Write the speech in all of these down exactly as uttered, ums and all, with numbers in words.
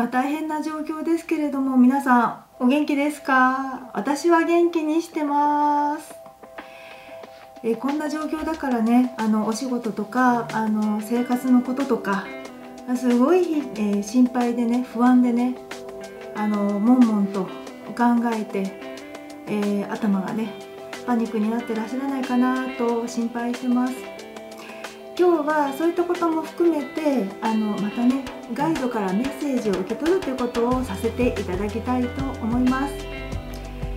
今大変な状況ですけれども、皆さんお元気ですか？私は元気にしてます。えこんな状況だからね、あのお仕事とかあの生活のこととかすごい、えー、心配でね、不安でね、あの悶々と考えて、えー、頭がねパニックになってらっしゃらないかなと心配してます。今日はそういったことも含めてあのまたねガイドからメッセージを受け取るということをさせていただきたいと思います。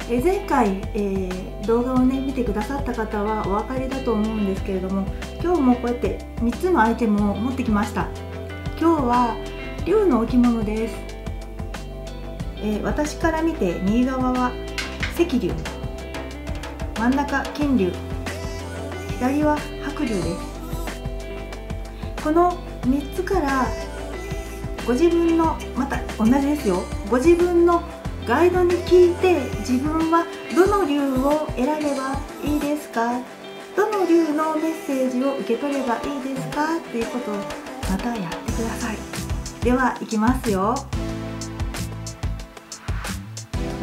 えー、前回、えー、動画をね見てくださった方はお分かりだと思うんですけれども、今日もこうやってみっつのアイテムを持ってきました。今日は龍の置物です。えー、私から見て右側は赤龍、真ん中金龍、左は白龍です。このみっつからご自分の、また同じですよ、ご自分のガイドに聞いて自分はどの龍を選べばいいですか、どの龍のメッセージを受け取ればいいですかっていうことをまたやってください。では行きますよ。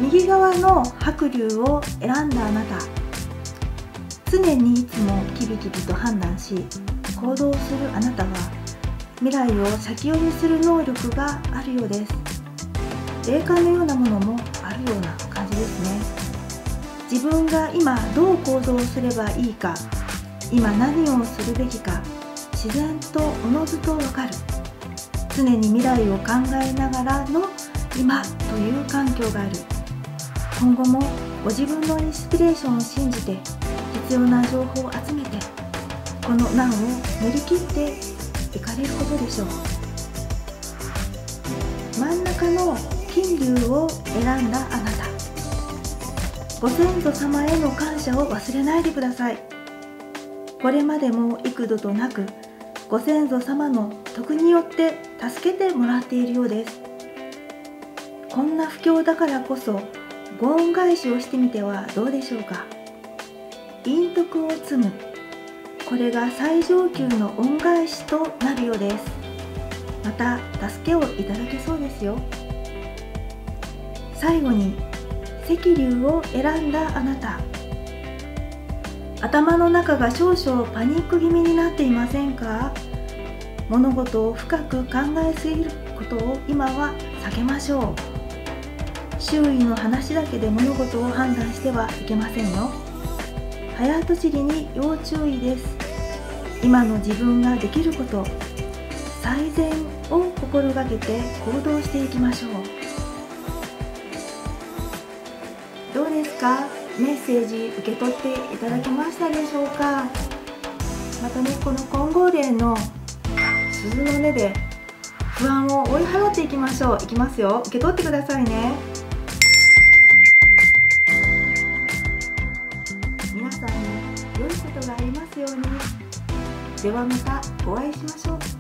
右側の白龍を選んだあなた、常にいつもキビキビと判断し行動するあなたは未来を先読みする能力があるようです。霊感のようなものもあるような感じですね。自分が今どう行動すればいいか、今何をするべきか、自然とおのずとわかる。常に未来を考えながらの今という環境がある。今後もご自分のインスピレーションを信じて、必要な情報を集めて、この難を乗り切っていかれることでしょう。真ん中の金龍を選んだあなた、ご先祖様への感謝を忘れないでください。これまでも幾度となくご先祖様の徳によって助けてもらっているようです。こんな不況だからこそご恩返しをしてみてはどうでしょうか。陰徳を積む、これが最上級の恩返しとなるようです。また助けをいただけそうですよ。最後に赤龍を選んだあなた、頭の中が少々パニック気味になっていませんか？物事を深く考えすぎることを今は避けましょう。周囲の話だけで物事を判断してはいけませんよ。早とちりに要注意です。今の自分ができること、最善を心がけて行動していきましょう。どうですか？メッセージ受け取っていただけましたでしょうか。またね、この金剛霊の鈴の音で不安を追い払っていきましょう。いきますよ。受け取ってくださいね。皆さんに良いことがありますように。ではまたお会いしましょう。